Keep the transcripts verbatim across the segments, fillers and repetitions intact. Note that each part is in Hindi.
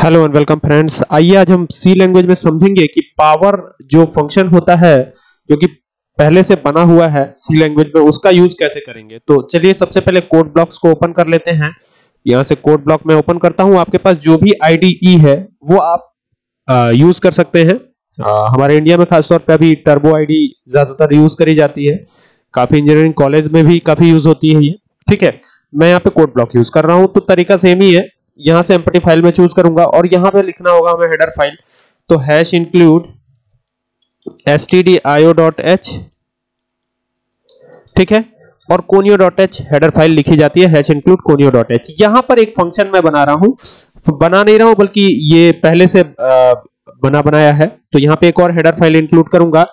Hello and welcome friends. आइए आज हम सी लैंग्वेज में समझेंगे कि पावर जो फंक्शन होता है जो कि पहले से बना हुआ है सी लैंग्वेज में, उसका यूज कैसे करेंगे। तो चलिए सबसे पहले कोड ब्लॉक्स को ओपन कर लेते हैं। यहां से कोड ब्लॉक में ओपन करता हूं। आपके पास जो भी आईडीई है वो आप आ, यूज कर सकते हैं। आ, हमारे इंडिया में खासतौर पर अभी टर्बो आईडी ज्यादातर यूज करी जाती है, काफी इंजीनियरिंग कॉलेज में भी काफी यूज होती है ये। ठीक है, मैं यहाँ पे कोड ब्लॉक यूज कर रहा हूँ तो तरीका सेम ही है। यहाँ से एम्प्टी फाइल में चूज करूंगा और यहाँ पे लिखना होगा हमें हेडर फाइल। तो हैश इंक्लूड stdio.h, ठीक है, और conio.h हेडर फाइल लिखी जाती है, हैश इंक्लूड conio.h। यहाँ पर एक फंक्शन मैं बना रहा हूं, बना नहीं रहा हूं बल्कि ये पहले से बना बनाया है। तो यहाँ पे एक और हेडर फाइल इंक्लूड करूंगा,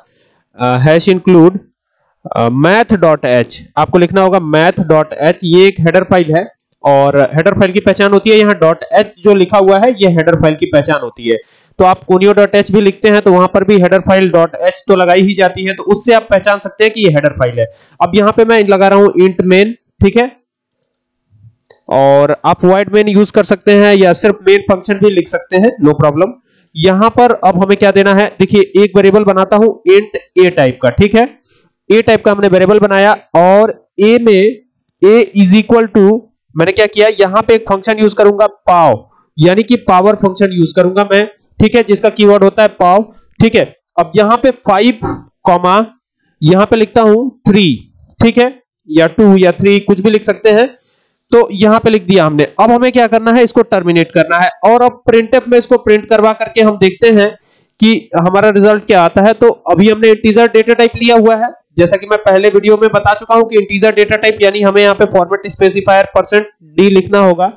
हैश इंक्लूड math.h। आपको लिखना होगा math.h। ये एक हेडर फाइल है और हेडर फाइल की पहचान होती है यहाँ डॉट एच जो लिखा हुआ है, ये हेडर फाइल की पहचान होती है। तो आप conio.h भी लिखते हैं तो वहां पर भी हेडर फाइल डॉट एच तो लगाई ही जाती है, तो उससे आप पहचान सकते हैं कि ये हेडर फाइल है। अब यहाँ पे मैं लगा रहा हूं इंट मेन, ठीक है, और आप वाइड मेन यूज कर सकते हैं या सिर्फ मेन फंक्शन भी लिख सकते हैं, नो प्रॉब्लम। यहाँ पर अब हमें क्या देना है, देखिए एक वेरिएबल बनाता हूं इंट ए टाइप का, ठीक है, ए टाइप का हमने वेरिएबल बनाया और ए में ए इज इक्वल टू मैंने क्या किया, यहाँ पे एक फंक्शन यूज करूंगा पाव, यानी कि पावर फंक्शन यूज करूंगा मैं, ठीक है, जिसका कीवर्ड होता है पाव, ठीक है। अब यहाँ पे फाइव कॉमा यहाँ पे लिखता हूं थ्री, ठीक है, या टू या थ्री कुछ भी लिख सकते हैं। तो यहाँ पे लिख दिया हमने। अब हमें क्या करना है, इसको टर्मिनेट करना है और अब प्रिंटफ में इसको प्रिंट करवा करके हम देखते हैं कि हमारा रिजल्ट क्या आता है। तो अभी हमने इंटीजर डेटा टाइप लिया हुआ है, जैसा कि मैं पहले वीडियो में बता चुका हूं कि इंटीजर डेटा टाइप यानी हमें यहाँ पे फॉर्मेट स्पेसिफायर परसेंट डी लिखना होगा।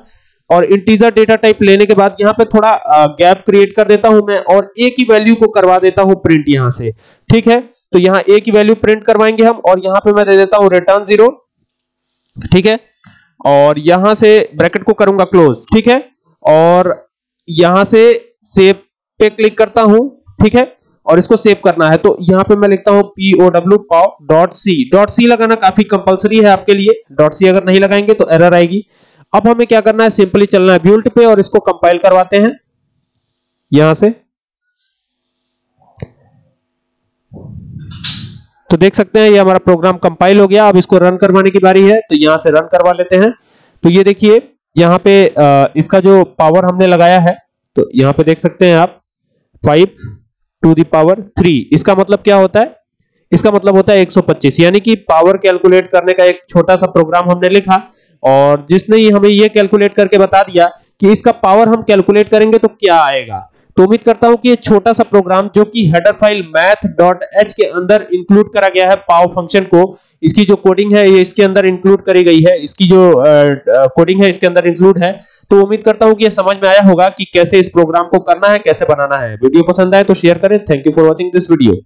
और इंटीजर डेटा टाइप लेने के बाद यहाँ पे थोड़ा गैप क्रिएट कर देता हूं मैं और ए की वैल्यू को करवा देता हूं प्रिंट यहाँ से, ठीक है। तो यहाँ ए की वैल्यू प्रिंट करवाएंगे हम और यहाँ पे मैं दे देता हूं रिटर्न जीरो, ठीक है, और यहां से ब्रैकेट को करूंगा क्लोज, ठीक है, और यहां से सेव पे क्लिक करता हूं, ठीक है, और इसको सेव करना है। तो यहाँ पे मैं लिखता हूँ pow pow dot C, dot C लगाना काफी कंपलसरी है आपके लिए, डॉट सी अगर नहीं लगाएंगे तो एरर आएगी। अब हमें क्या करना है, सिंपली चलना है बुइल्ट पे और इसको कंपाइल करवाते हैं यहां से। तो देख सकते हैं ये हमारा प्रोग्राम कंपाइल हो गया। अब इसको रन करवाने की बारी है, तो यहां से रन करवा लेते हैं। तो ये देखिए यहाँ पे इसका जो पावर हमने लगाया है, तो यहाँ पे देख सकते हैं आप five to the power three. इसका मतलब क्या होता है, इसका मतलब होता है एक सौ पच्चीस, यानी कि पावर कैलकुलेट करने का एक छोटा सा प्रोग्राम हमने लिखा और जिसने हमें ये कैलकुलेट करके बता दिया कि इसका पावर हम कैलकुलेट करेंगे तो क्या आएगा। तो उम्मीद करता हूं कि ये छोटा सा प्रोग्राम जो कि हेडर फाइल math.h के अंदर इंक्लूड करा गया है पाव फंक्शन को, इसकी जो कोडिंग है ये इसके अंदर इंक्लूड करी गई है, इसकी जो कोडिंग है इसके अंदर इंक्लूड है। तो उम्मीद करता हूं कि ये समझ में आया होगा कि कैसे इस प्रोग्राम को करना है, कैसे बनाना है। वीडियो पसंद आए तो शेयर करें। Thank you for watching this video.